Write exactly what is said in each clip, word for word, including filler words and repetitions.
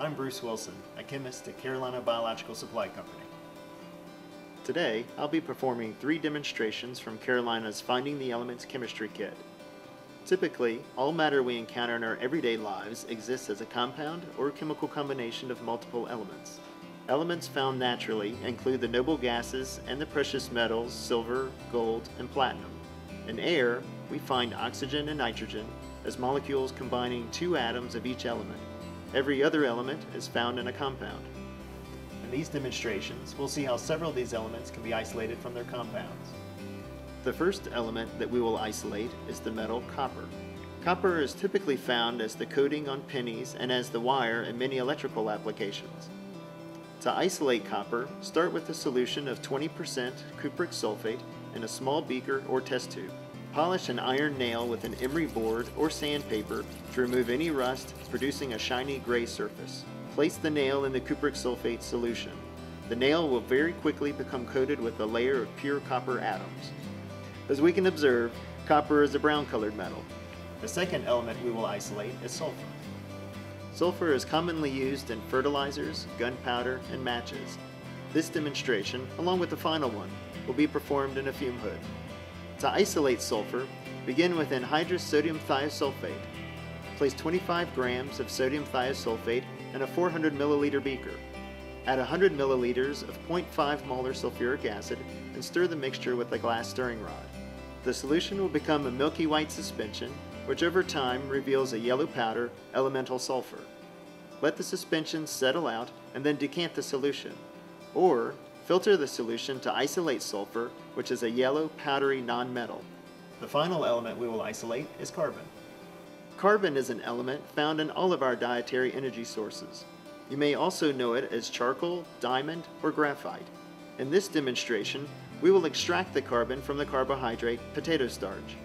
I'm Bruce Wilson, a chemist at Carolina Biological Supply Company. Today, I'll be performing three demonstrations from Carolina's Finding the Elements Chemistry Kit. Typically, all matter we encounter in our everyday lives exists as a compound or chemical combination of multiple elements. Elements found naturally include the noble gases and the precious metals silver, gold, and platinum. In air, we find oxygen and nitrogen as molecules combining two atoms of each element. Every other element is found in a compound. In these demonstrations, we'll see how several of these elements can be isolated from their compounds. The first element that we will isolate is the metal copper. Copper is typically found as the coating on pennies and as the wire in many electrical applications. To isolate copper, start with a solution of twenty percent cupric sulfate in a small beaker or test tube. Polish an iron nail with an emery board or sandpaper to remove any rust, producing a shiny gray surface. Place the nail in the cupric sulfate solution. The nail will very quickly become coated with a layer of pure copper atoms. As we can observe, copper is a brown-colored metal. The second element we will isolate is sulfur. Sulfur is commonly used in fertilizers, gunpowder, and matches. This demonstration, along with the final one, will be performed in a fume hood. To isolate sulfur, begin with anhydrous sodium thiosulfate. Place twenty-five grams of sodium thiosulfate in a four hundred milliliter beaker. Add one hundred milliliters of zero point five molar sulfuric acid and stir the mixture with a glass stirring rod. The solution will become a milky white suspension, which over time reveals a yellow powder, elemental sulfur. Let the suspension settle out and then decant the solution. Or, filter the solution to isolate sulfur, which is a yellow, powdery nonmetal. The final element we will isolate is carbon. Carbon is an element found in all of our dietary energy sources. You may also know it as charcoal, diamond, or graphite. In this demonstration, we will extract the carbon from the carbohydrate potato starch.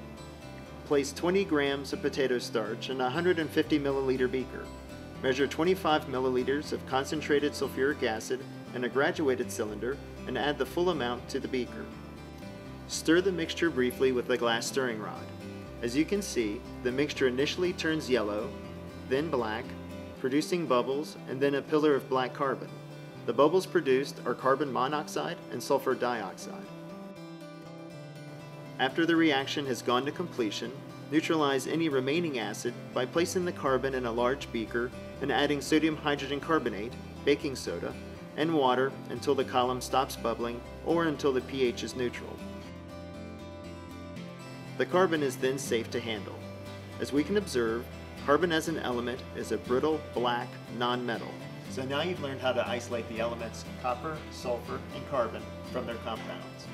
Place twenty grams of potato starch in a one hundred fifty milliliter beaker. Measure twenty-five milliliters of concentrated sulfuric acid in a graduated cylinder and add the full amount to the beaker. Stir the mixture briefly with a glass stirring rod. As you can see, the mixture initially turns yellow, then black, producing bubbles, and then a pillar of black carbon. The bubbles produced are carbon monoxide and sulfur dioxide. After the reaction has gone to completion, neutralize any remaining acid by placing the carbon in a large beaker and adding sodium hydrogen carbonate, baking soda, and water until the column stops bubbling or until the pH is neutral. The carbon is then safe to handle. As we can observe, carbon as an element is a brittle, black, nonmetal. So now you've learned how to isolate the elements copper, sulfur, and carbon from their compounds.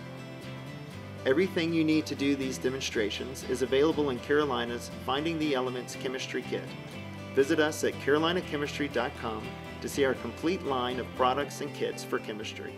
Everything you need to do these demonstrations is available in Carolina's Finding the Elements Chemistry Kit. Visit us at carolina chemistry dot com to see our complete line of products and kits for chemistry.